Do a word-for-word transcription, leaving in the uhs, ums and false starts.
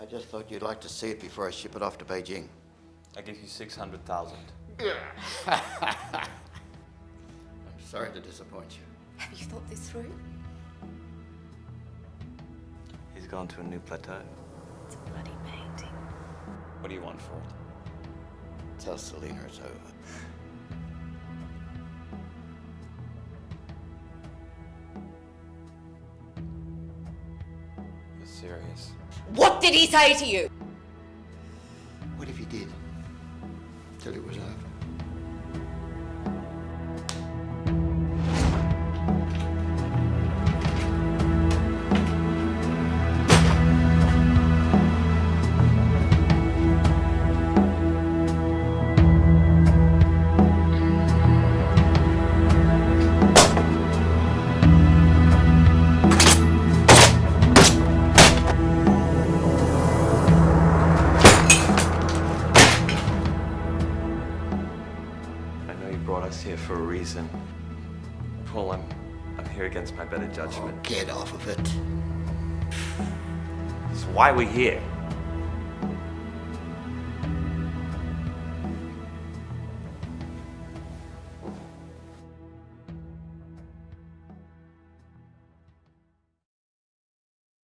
I just thought you'd like to see it before I ship it off to Beijing. I give you six hundred thousand. I'm sorry to disappoint you. Have you thought this through? He's gone to a new plateau. It's a bloody painting. What do you want for it? Tell Selena it's over. You're serious? What did he say to you? What if he did? Till it was over. Brought us here for a reason. Paul, I'm, I'm here against my better judgment. Oh, get off of it. That's why we're here.